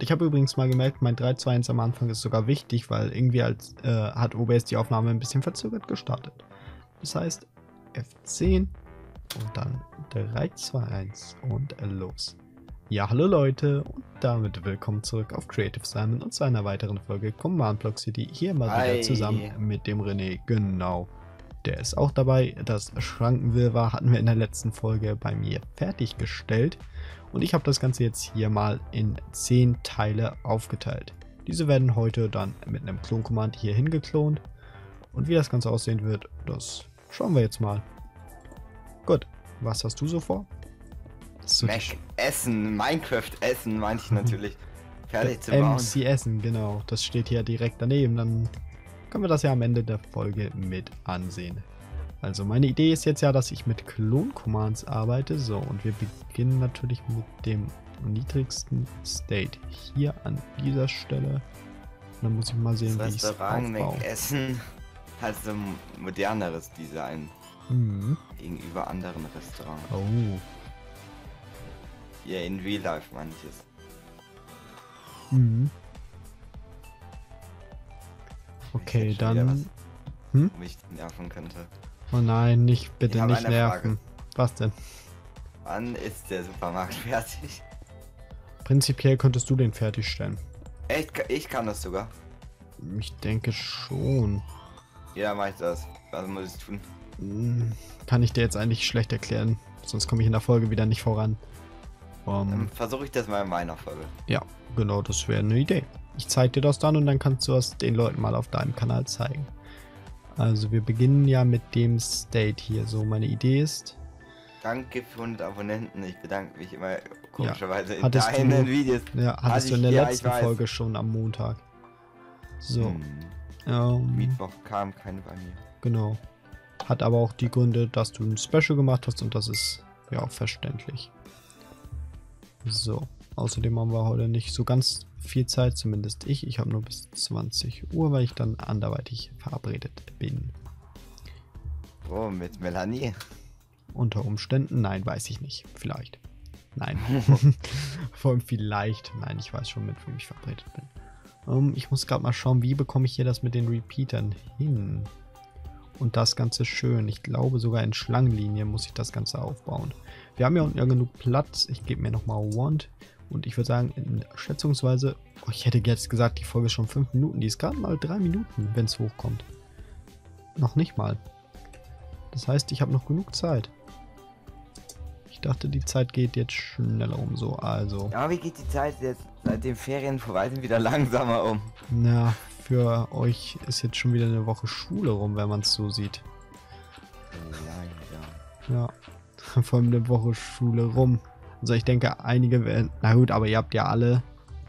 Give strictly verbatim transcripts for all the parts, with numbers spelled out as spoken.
Ich habe übrigens mal gemerkt, mein drei, zwei, eins am Anfang ist sogar wichtig, weil irgendwie als, äh, hat O B S die Aufnahme ein bisschen verzögert gestartet. Das heißt F zehn und dann drei, zwei, eins und los. Ja, hallo Leute und damit willkommen zurück auf Creative Simon und zu einer weiteren Folge Command Block City. Hier mal Hi. wieder zusammen mit dem René, genau. Der ist auch dabei. Das Schrankenwirrwarr hatten wir in der letzten Folge bei mir fertiggestellt. Und ich habe das Ganze jetzt hier mal in zehn Teile aufgeteilt. Diese werden heute dann mit einem Klon-Command hier hingeklont. Und wie das Ganze aussehen wird, das schauen wir jetzt mal. Gut, was hast du so vor? Mac Essen, Minecraft Essen meine ich natürlich. Fertig zu bauen. M C Essen, genau. Das steht hier direkt daneben. Dann können wir das ja am Ende der Folge mit ansehen. Also meine Idee ist jetzt ja, dass ich mit Klon-Commands arbeite. So, und wir beginnen natürlich mit dem niedrigsten State hier an dieser Stelle. Und dann muss ich mal sehen, das wie ich es aufbaue. Essen hat so ein moderneres Design mhm. gegenüber anderen Restaurants. Oh. Ja, in Real Life manches. Mhm. Okay, dann... Hm? Mich nerven könnte. Oh nein, nicht bitte nicht nerven. Frage. Was denn? Wann ist der Supermarkt fertig? Prinzipiell könntest du den fertigstellen. Echt? Ich kann das sogar. Ich denke schon. Ja, mach ich das. Was muss ich tun? Kann ich dir jetzt eigentlich schlecht erklären. Sonst komme ich in der Folge wieder nicht voran. Um, dann versuche ich das mal in meiner Folge. Ja, genau, das wäre eine Idee. Ich zeig dir das dann und dann kannst du das den Leuten mal auf deinem Kanal zeigen. Also wir beginnen ja mit dem State hier. So, meine Idee ist... Danke für hundert Abonnenten. Ich bedanke mich immer komischerweise ja, in deinen du, Videos. Ja, hattest also du in der ja, letzten Folge schon am Montag. So. Hm. Ähm, Mittwoch kam keine bei mir. Genau. Hat aber auch die Gründe, dass du ein Special gemacht hast und das ist ja auch verständlich. So. Außerdem haben wir heute nicht so ganz viel Zeit, zumindest ich. Ich habe nur bis zwanzig Uhr, weil ich dann anderweitig verabredet bin. Oh, mit Melanie? Unter Umständen? Nein, weiß ich nicht. Vielleicht. Nein. Vor allem vielleicht. Nein, ich weiß schon, mit wem ich verabredet bin. Um, ich muss gerade mal schauen, wie bekomme ich hier das mit den Repeatern hin? Und das Ganze schön. Ich glaube, sogar in Schlangenlinien muss ich das Ganze aufbauen. Wir haben ja unten ja genug Platz. Ich gebe mir nochmal Want. Und ich würde sagen, in schätzungsweise, oh, ich hätte jetzt gesagt, die Folge ist schon fünf Minuten, die ist gerade mal drei Minuten, wenn es hochkommt. Noch nicht mal. Das heißt, ich habe noch genug Zeit. Ich dachte, die Zeit geht jetzt schneller um, so, also. Ja, wie geht die Zeit jetzt seit den Ferien vorbei sind wieder langsamer um? Na, für euch ist jetzt schon wieder eine Woche Schule rum, wenn man es so sieht. Ja, ja. Ja, vor allem eine Woche Schule rum. Also ich denke, einige werden, na gut, aber ihr habt ja alle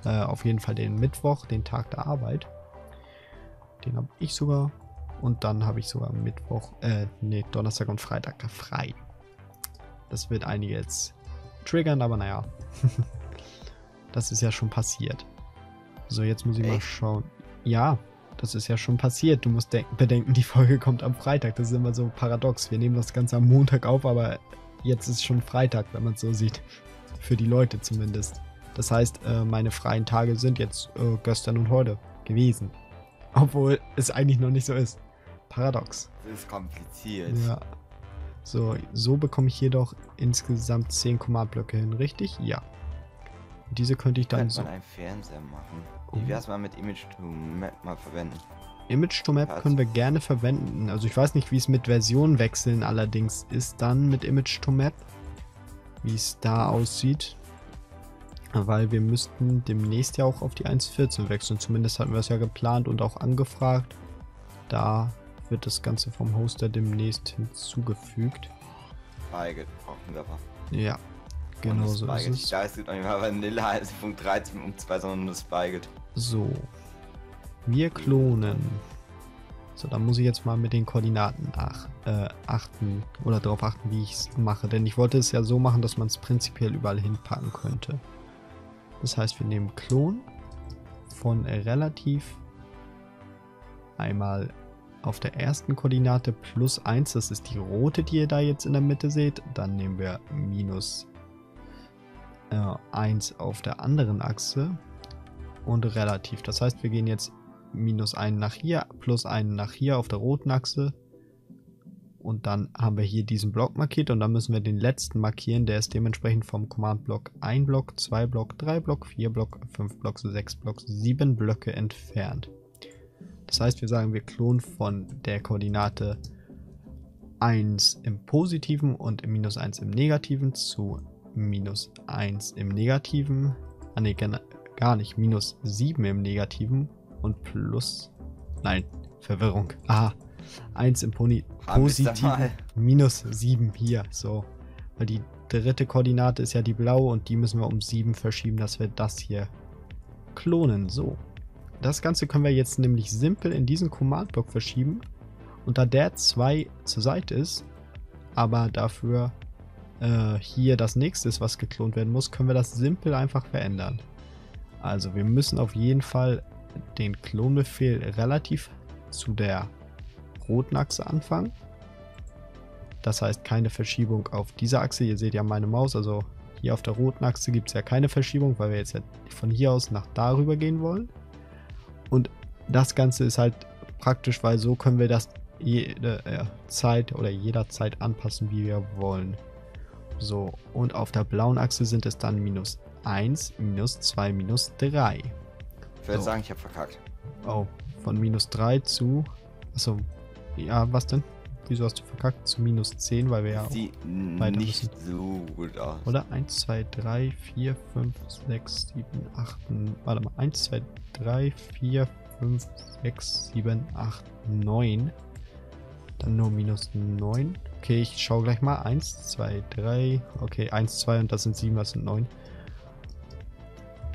äh, auf jeden Fall den Mittwoch, den Tag der Arbeit. Den habe ich sogar. Und dann habe ich sogar Mittwoch, äh, nee, Donnerstag und Freitag frei. Das wird einige jetzt triggern, aber naja. Das ist ja schon passiert. So, jetzt muss ich Echt? mal schauen. Ja, das ist ja schon passiert. Du musst bedenken, die Folge kommt am Freitag. Das ist immer so paradox. Wir nehmen das Ganze am Montag auf, aber... Jetzt ist schon Freitag, wenn man es so sieht. Für die Leute zumindest. Das heißt, äh, meine freien Tage sind jetzt äh, gestern und heute gewesen. Obwohl es eigentlich noch nicht so ist. Paradox. Das ist kompliziert. Ja. So, so bekomme ich jedoch insgesamt zehn Command-Blöcke hin, richtig? Ja. Und diese könnte ich dann so... Könnte man einen Fernseher machen. Wie wär's mal mit Image to Map mal verwenden? Image to Map können wir gerne verwenden. Also ich weiß nicht, wie es mit Versionen wechseln allerdings ist dann mit Image to Map. Wie es da aussieht. Weil wir müssten demnächst ja auch auf die eins Punkt vierzehn wechseln. Zumindest hatten wir es ja geplant und auch angefragt. Da wird das Ganze vom Hoster demnächst hinzugefügt. Feige brauchen wir aber. Ja, genau so ist es. Da ist noch nicht mal Vanilla eins Punkt dreizehn Punkt zwei, sondern nur Spiked. So. Wir klonen. So, dann muss ich jetzt mal mit den Koordinaten ach, äh, achten oder darauf achten, wie ich es mache. Denn ich wollte es ja so machen, dass man es prinzipiell überall hinpacken könnte. Das heißt, wir nehmen Klon von relativ einmal auf der ersten Koordinate plus eins. Das ist die rote, die ihr da jetzt in der Mitte seht. Dann nehmen wir minus äh, eins auf der anderen Achse. und relativ. Das heißt, wir gehen jetzt minus einen nach hier, plus einen nach hier auf der roten Achse. Und dann haben wir hier diesen Block markiert und dann müssen wir den letzten markieren. Der ist dementsprechend vom Command Block ein Block, zwei Block, drei Block, vier Block, fünf Block, sechs Block, sieben Blöcke entfernt. Das heißt, wir sagen, wir klonen von der Koordinate eins im Positiven und minus eins im Negativen zu minus eins im Negativen. Ah ne, gar nicht. Minus sieben im Negativen und plus... Nein, Verwirrung. Aha. eins im Pony Positiven, minus sieben hier, so. Weil die dritte Koordinate ist ja die blaue und die müssen wir um sieben verschieben, dass wir das hier klonen, so. Das Ganze können wir jetzt nämlich simpel in diesen Command-Block verschieben. Und da der zwei zur Seite ist, aber dafür äh, hier das nächste ist, was geklont werden muss, können wir das simpel einfach verändern. Also wir müssen auf jeden Fall den Klonbefehl relativ zu der roten Achse anfangen. Das heißt, keine Verschiebung auf dieser Achse. Ihr seht ja meine Maus, also hier auf der roten Achse gibt es ja keine Verschiebung, weil wir jetzt ja von hier aus nach darüber gehen wollen. Und das Ganze ist halt praktisch, weil so können wir das jede äh, Zeit oder jederzeit anpassen, wie wir wollen. So, und auf der blauen Achse sind es dann minus eins, minus zwei, minus drei. Ich würde so. sagen, ich habe verkackt. Oh, von minus drei zu... Achso, ja, was denn? Wieso hast du verkackt? Zu minus zehn, weil wir ja Sieht weiter nicht müssen. So gut aus. Oder? eins, zwei, drei, vier, fünf, sechs, sieben, acht, warte mal, eins, zwei, drei, vier, fünf, sechs, sieben, acht, neun. Dann nur minus neun. Okay, ich schaue gleich mal. eins, zwei, drei, okay, eins, zwei und das sind sieben, das sind neun.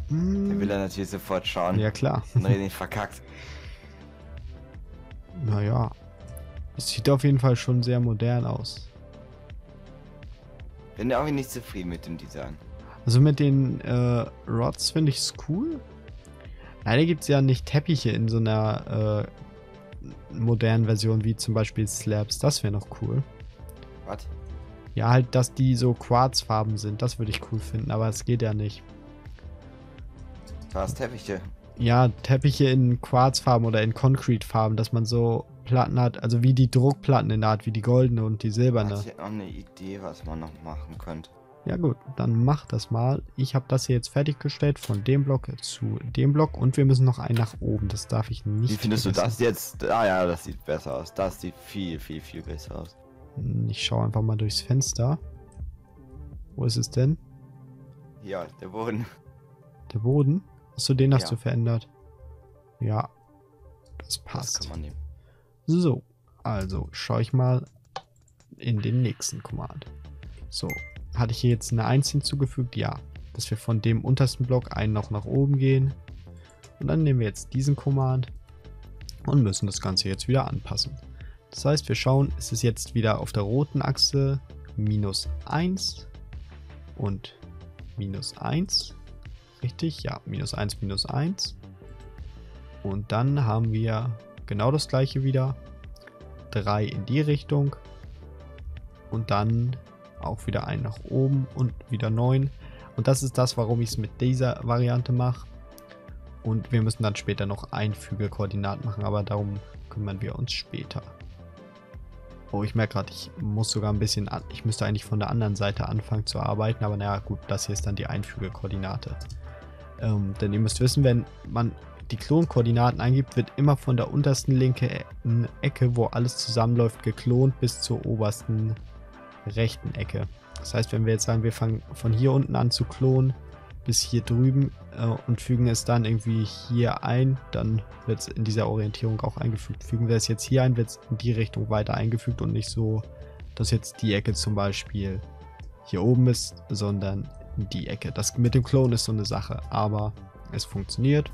Hm. Der will er natürlich sofort schauen. Ja, klar. René nicht verkackt. Naja. Es sieht auf jeden Fall schon sehr modern aus. Bin auch nicht zufrieden mit dem Design. Also mit den äh, Rods finde ich es cool. Leider gibt es ja nicht Teppiche in so einer äh, modernen Version wie zum Beispiel Slabs. Das wäre noch cool. Was? Ja, halt, dass die so Quarzfarben sind. Das würde ich cool finden, aber es geht ja nicht. Was, Teppiche? Ja, Teppiche in Quarzfarben oder in Concrete-Farben, dass man so Platten hat, also wie die Druckplatten in der Art, wie die goldene und die silberne. Ich hätte auch eine Idee, was man noch machen könnte. Ja gut, dann mach das mal. Ich habe das hier jetzt fertiggestellt von dem Block zu dem Block und wir müssen noch einen nach oben, das darf ich nicht. Wie findest vergessen. Du das jetzt? Ah ja, das sieht besser aus. Das sieht viel, viel, viel besser aus. Ich schaue einfach mal durchs Fenster. Wo ist es denn? Ja, der Boden. Der Boden? Achso, den hast ja. du verändert. Ja, das passt. Das kann man nehmen. So, also schaue ich mal in den nächsten Command. So, hatte ich hier jetzt eine eins hinzugefügt? Ja. Dass wir von dem untersten Block einen noch nach oben gehen. Und dann nehmen wir jetzt diesen Command und müssen das Ganze jetzt wieder anpassen. Das heißt, wir schauen, es ist jetzt wieder auf der roten Achse minus eins und minus eins. Richtig, ja, minus eins, minus eins. Und dann haben wir genau das gleiche wieder. drei in die Richtung. Und dann auch wieder einen nach oben und wieder neun. Und das ist das, warum ich es mit dieser Variante mache. Und wir müssen dann später noch Einfügekoordinat machen, aber darum kümmern wir uns später. Oh, ich merke gerade, ich muss sogar ein bisschen an. Ich müsste eigentlich von der anderen Seite anfangen zu arbeiten, aber naja, gut, das hier ist dann die Einfügekoordinate. Ähm, denn ihr müsst wissen, wenn man die Klonkoordinaten eingibt, wird immer von der untersten linken e Ecke, wo alles zusammenläuft, geklont bis zur obersten rechten Ecke. Das heißt, wenn wir jetzt sagen, wir fangen von hier unten an zu klonen bis hier drüben äh, und fügen es dann irgendwie hier ein, dann wird es in dieser Orientierung auch eingefügt. Fügen wir es jetzt hier ein, wird es in die Richtung weiter eingefügt und nicht so, dass jetzt die Ecke zum Beispiel hier oben ist, sondern die Ecke. Das mit dem Klon ist so eine Sache, aber es funktioniert.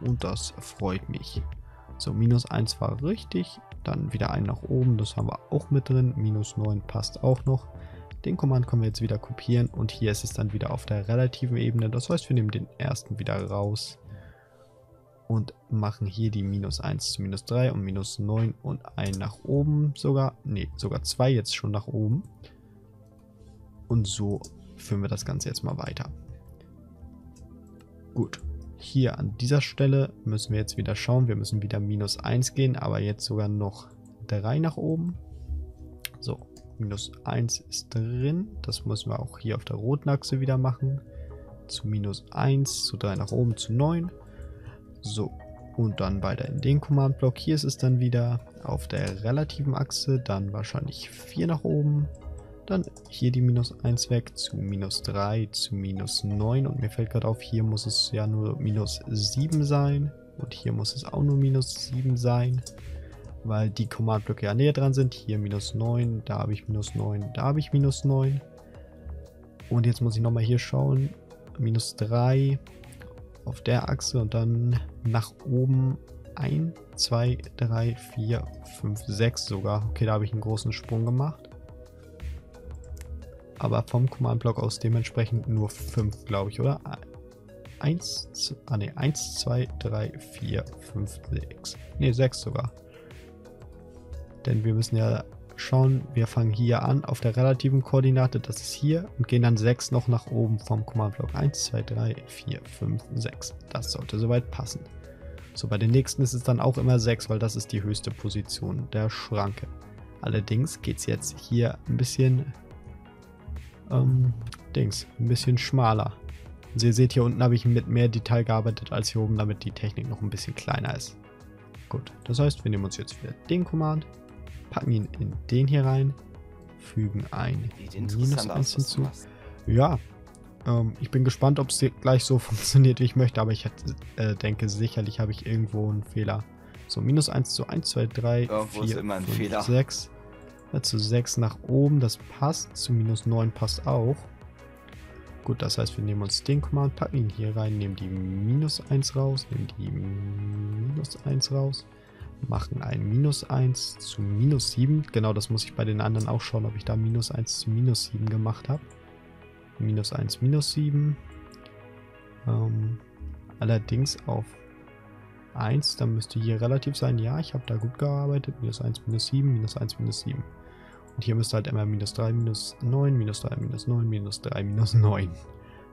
Und das freut mich. So, minus eins war richtig. Dann wieder einen nach oben. Das haben wir auch mit drin. Minus neun passt auch noch. Den Command können wir jetzt wieder kopieren. Und hier ist es dann wieder auf der relativen Ebene. Das heißt, wir nehmen den ersten wieder raus. Und machen hier die minus eins zu minus drei und minus neun und einen nach oben sogar. Ne, sogar zwei jetzt schon nach oben. Und so führen wir das Ganze jetzt mal weiter. Gut. Hier an dieser Stelle müssen wir jetzt wieder schauen. Wir müssen wieder minus eins gehen, aber jetzt sogar noch drei nach oben. So, minus eins ist drin. Das müssen wir auch hier auf der roten Achse wieder machen. Zu minus eins, zu drei nach oben, zu neun. So, und dann weiter in den Command Block. Hier ist es dann wieder auf der relativen Achse, dann wahrscheinlich vier nach oben. Dann hier die minus eins weg, zu minus drei, zu minus neun. Und mir fällt gerade auf, hier muss es ja nur minus sieben sein. Und hier muss es auch nur minus sieben sein, weil die Command-Blöcke ja näher dran sind. Hier minus neun, da habe ich minus neun, da habe ich minus neun. Und jetzt muss ich nochmal hier schauen. minus drei auf der Achse und dann nach oben eins, zwei, drei, vier, fünf, sechs sogar. Okay, da habe ich einen großen Sprung gemacht. Aber vom Command-Block aus dementsprechend nur fünf, glaube ich, oder? eins, ah ne, eins, zwei, drei, vier, fünf, sechs. Ne, sechs sogar. Denn wir müssen ja schauen, wir fangen hier an auf der relativen Koordinate, das ist hier, und gehen dann sechs noch nach oben vom Command-Block. eins, zwei, drei, vier, fünf, sechs. Das sollte soweit passen. So, bei den nächsten ist es dann auch immer sechs, weil das ist die höchste Position der Schranke. Allerdings geht es jetzt hier ein bisschen... Ähm, Dings, ein bisschen schmaler. Also ihr seht, hier unten habe ich mit mehr Detail gearbeitet als hier oben, damit die Technik noch ein bisschen kleiner ist. Gut, das heißt, wir nehmen uns jetzt wieder den Command, packen ihn in den hier rein, fügen ein minus eins hinzu. Ja, ähm, ich bin gespannt, ob es gleich so funktioniert, wie ich möchte, aber ich hätte, äh, denke, sicherlich habe ich irgendwo einen Fehler. So, minus eins zu eins, zwei, drei, vier, fünf, sechs. Zu sechs nach oben, das passt, zu minus neun passt auch. Gut, das heißt, wir nehmen uns den Command, packen ihn hier rein, nehmen die minus eins raus, nehmen die minus eins raus, machen ein minus eins zu minus sieben. Genau, das muss ich bei den anderen auch schauen, ob ich da minus eins zu minus sieben gemacht habe. minus eins, minus sieben. Ähm, allerdings auf eins, dann müsste hier relativ sein. Ja, ich habe da gut gearbeitet. minus eins, minus sieben, minus eins, minus sieben. Und hier müsste halt immer minus drei, minus neun, minus drei, minus neun, minus drei, minus neun.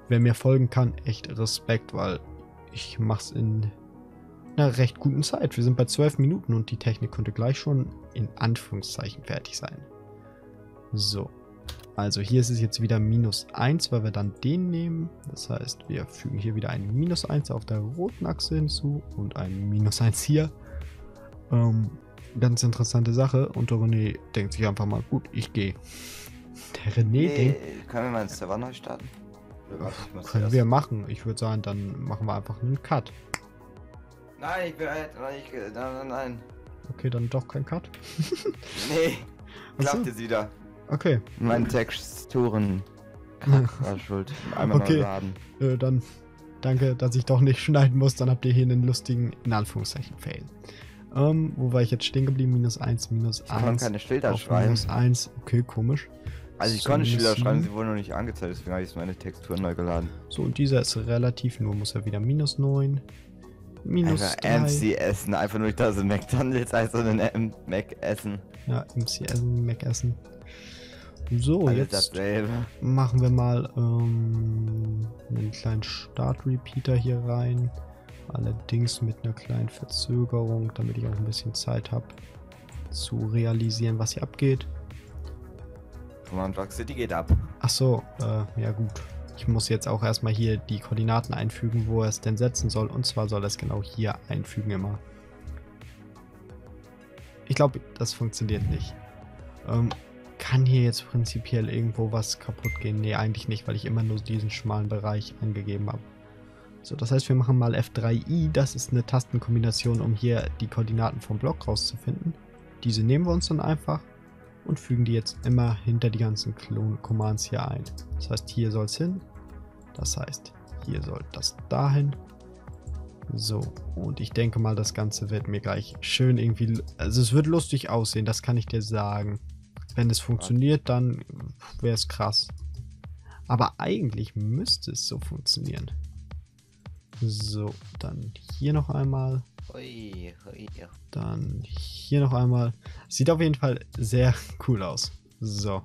Wer mir folgen kann, echt Respekt, weil ich mache es in einer recht guten Zeit. Wir sind bei zwölf Minuten und die Technik könnte gleich schon in Anführungszeichen fertig sein. So, also hier ist es jetzt wieder minus eins, weil wir dann den nehmen. Das heißt, wir fügen hier wieder ein minus eins auf der roten Achse hinzu und ein minus eins hier. Ähm... Ganz interessante Sache, und der René denkt sich einfach mal, gut, ich gehe. Der René nee, denkt... Können wir mal einen Server neu starten? Können wir machen. Ich würde sagen, dann machen wir einfach einen Cut. Nein, ich bin alt. Nein, nein, nein. Okay, dann doch kein Cut. Nee, klappt jetzt wieder. Okay. Meine Texturen. War schuld. Einmal okay. Mal laden. Äh, dann danke, dass ich doch nicht schneiden muss. Dann habt ihr hier einen lustigen, in Anführungszeichen, Fail. Um, wo war ich jetzt stehen geblieben? minus eins, minus eins. Ich kann keine Schilder schreiben. minus eins, okay, komisch. Also ich so konnte Schilder schreiben, sie wurden noch nicht angezeigt, deswegen habe ich meine Texturen neu geladen. So, und dieser ist relativ, nur muss er wieder minus neun, minus drei. M C Essen, einfach nur, dass es McDonalds heißt, sondern Mac Essen. Ja, M C Essen, Mac Essen. So, alles jetzt dasselbe. Machen wir mal ähm, einen kleinen Start-Repeater hier rein. Allerdings mit einer kleinen Verzögerung, damit ich auch ein bisschen Zeit habe, zu realisieren, was hier abgeht. Command Block City geht ab. Ach so, äh, ja gut. Ich muss jetzt auch erstmal hier die Koordinaten einfügen, wo er es denn setzen soll. Und zwar soll er es genau hier einfügen immer. Ich glaube, das funktioniert nicht. Ähm, kann hier jetzt prinzipiell irgendwo was kaputt gehen? Nee, eigentlich nicht, weil ich immer nur diesen schmalen Bereich angegeben habe. So, das heißt, wir machen mal F drei i, das ist eine Tastenkombination, um hier die Koordinaten vom Block rauszufinden. Diese nehmen wir uns dann einfach und fügen die jetzt immer hinter die ganzen Klon-Commands hier ein. Das heißt, hier soll es hin, das heißt, hier soll das dahin. So, und ich denke mal, das Ganze wird mir gleich schön irgendwie, also es wird lustig aussehen, das kann ich dir sagen. Wenn es funktioniert, dann wäre es krass. Aber eigentlich müsste es so funktionieren. So, dann hier noch einmal. Dann hier noch einmal. Sieht auf jeden Fall sehr cool aus. So.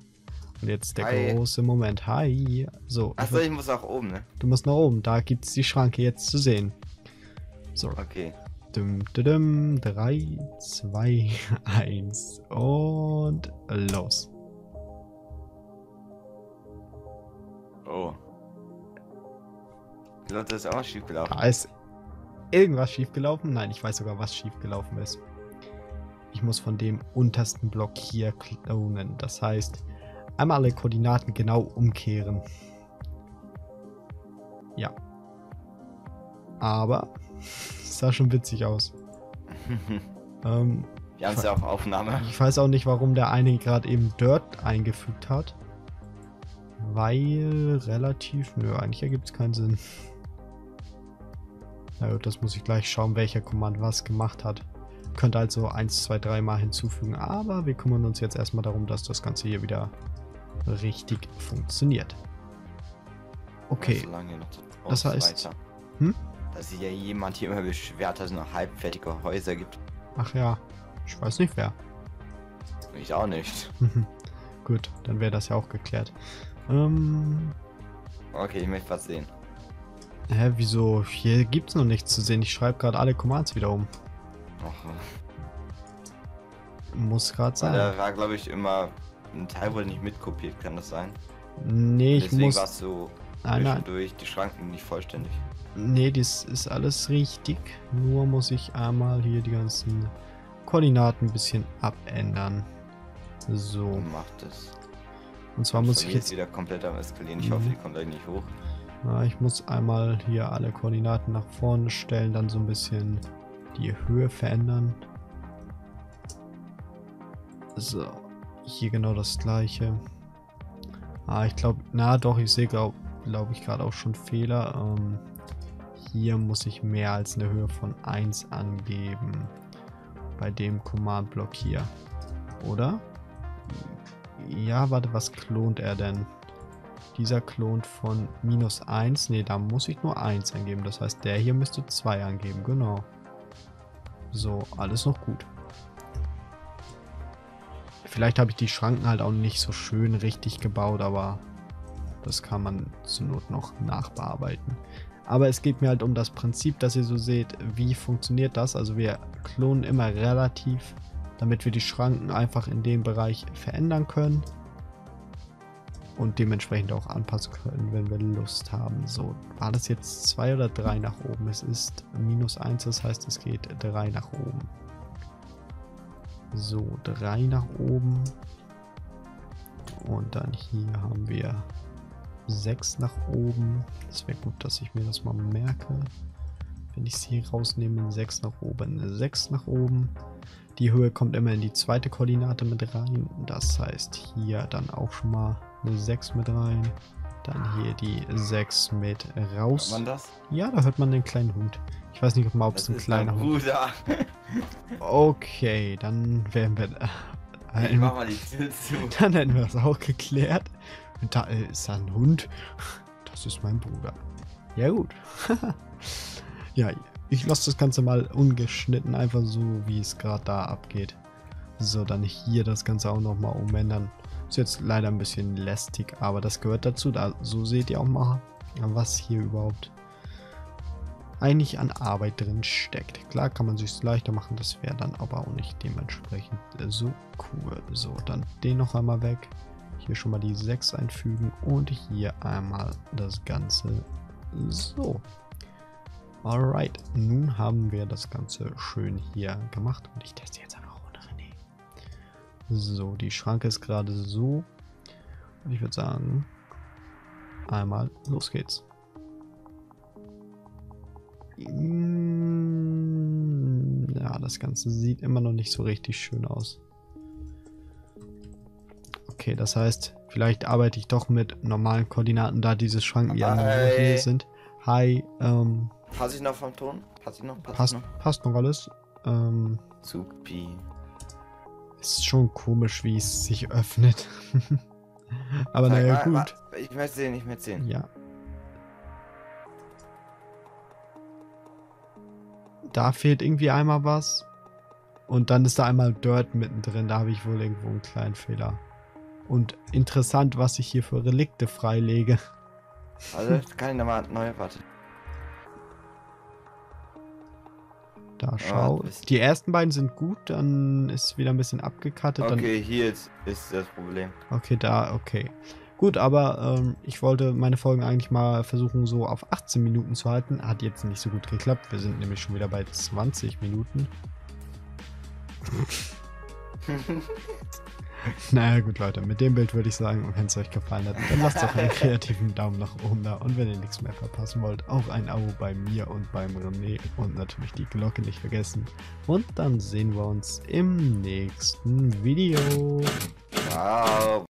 Und jetzt der Hi. große Moment. Hi. So. Achso, ich muss nach oben, ne? Du musst nach oben. Da gibt es die Schranke jetzt zu sehen. So. Okay. drei, zwei, eins und los. Oh. Ich glaube, das ist auch schief gelaufen. Da ist irgendwas schief gelaufen? Nein, ich weiß sogar, was schief gelaufen ist. Ich muss von dem untersten Block hier klonen. Das heißt, einmal alle Koordinaten genau umkehren. Ja. Aber das sah schon witzig aus. ähm, Wir haben es ja auf Aufnahme. Ich weiß auch nicht, warum der eine gerade eben Dirt eingefügt hat. Weil relativ... Nö, eigentlich ergibt es keinen Sinn. Na gut, das muss ich gleich schauen, welcher Command was gemacht hat. Könnte also eins, zwei, drei mal hinzufügen. Aber wir kümmern uns jetzt erstmal darum, dass das Ganze hier wieder richtig funktioniert. Okay. Das heißt... Hm? Dass sich ja jemand hier immer beschwert, dass es noch halbfertige Häuser gibt. Ach ja, ich weiß nicht wer. Ich auch nicht. Gut, dann wäre das ja auch geklärt. Ähm... Okay, ich möchte was sehen. Hä, wieso? Hier gibt's noch nichts zu sehen. Ich schreibe gerade alle Commands wieder um. Ach. Muss gerade sein. Da war, glaube ich, immer ein Teil wurde nicht mitkopiert, kann das sein? Nee, ich muss... Deswegen war's so durch die Schranken nicht vollständig. Ne, das ist alles richtig. Nur muss ich einmal hier die ganzen Koordinaten ein bisschen abändern. So. Macht es. Und zwar muss ich jetzt wieder komplett am Eskalieren. Ich hoffe, die kommt eigentlich nicht hoch. Na, ich muss einmal hier alle Koordinaten nach vorne stellen, dann so ein bisschen die Höhe verändern. So. Hier genau das gleiche. Ah, ich glaube, na doch, ich sehe, glaube glaub ich, gerade auch schon Fehler. Ähm. Hier muss ich mehr als eine Höhe von eins angeben. Bei dem Command Block hier. Oder? Ja, warte, was klont er denn? Dieser klont von minus eins. Ne, da muss ich nur eins angeben. Das heißt, der hier müsste zwei angeben. Genau. So, alles noch gut. Vielleicht habe ich die Schranken halt auch nicht so schön richtig gebaut, aber das kann man zur Not noch nachbearbeiten. Aber es geht mir halt um das Prinzip, dass ihr so seht, wie funktioniert das. Also wir klonen immer relativ, damit wir die Schranken einfach in dem Bereich verändern können. Und dementsprechend auch anpassen können, wenn wir Lust haben. So, war das jetzt zwei oder drei nach oben? Es ist minus eins, das heißt es geht drei nach oben. So, drei nach oben. Und dann hier haben wir... sechs nach oben. Das wäre gut, dass ich mir das mal merke. Wenn ich es hier rausnehme, sechs nach oben, sechs nach oben. Die Höhe kommt immer in die zweite Koordinate mit rein. Das heißt, hier dann auch schon mal eine sechs mit rein. Dann hier die sechs mit raus. Hört man das? Ja, da hört man den kleinen Hund. Ich weiß nicht, ob es ein kleiner Hund ist. Okay, dann wären wir... Äh, ich mach mal die Tür zu. Dann hätten wir das auch geklärt. Da ist ein Hund. Das ist mein Bruder. Ja gut. Ja, ich lasse das Ganze mal ungeschnitten, einfach so, wie es gerade da abgeht. So, dann hier das Ganze auch nochmal umändern. Ist jetzt leider ein bisschen lästig, aber das gehört dazu. Da, so seht ihr auch mal, was hier überhaupt eigentlich an Arbeit drin steckt. Klar kann man sich leichter machen, das wäre dann aber auch nicht dementsprechend so cool. So, dann den noch einmal weg. Hier schon mal die sechs einfügen und hier einmal das Ganze so. Alright, nun haben wir das Ganze schön hier gemacht und ich teste jetzt einfach ohne René. So, die Schranke ist gerade so und ich würde sagen, einmal los geht's. Ja, das Ganze sieht immer noch nicht so richtig schön aus. Okay, das heißt, vielleicht arbeite ich doch mit normalen Koordinaten, da diese Schranken ja hier sind. Hi, ähm... Passe ich noch vom Ton? Passe ich noch? Pass passt, noch? Passt noch alles. Ähm... Supi. Ist schon komisch, wie es sich öffnet. Aber naja, na, gut. Warte, ich möchte sehen, ich möchte sehen. Ja. Da fehlt irgendwie einmal was. Und dann ist da einmal Dirt mittendrin, da habe ich wohl irgendwo einen kleinen Fehler. Und interessant, was ich hier für Relikte freilege. Also, kann ich nochmal neu warten. Da schau. Ah, die ersten beiden sind gut, dann ist wieder ein bisschen abgekattet. Okay, dann hier ist, ist das Problem. Okay, da, okay. Gut, aber ähm, ich wollte meine Folgen eigentlich mal versuchen, so auf achtzehn Minuten zu halten. Hat jetzt nicht so gut geklappt. Wir sind nämlich schon wieder bei zwanzig Minuten. Naja, gut, Leute, mit dem Bild würde ich sagen, wenn es euch gefallen hat, dann lasst doch einen kreativen Daumen nach oben da. Und wenn ihr nichts mehr verpassen wollt, auch ein Abo bei mir und beim René und natürlich die Glocke nicht vergessen. Und dann sehen wir uns im nächsten Video. Ciao.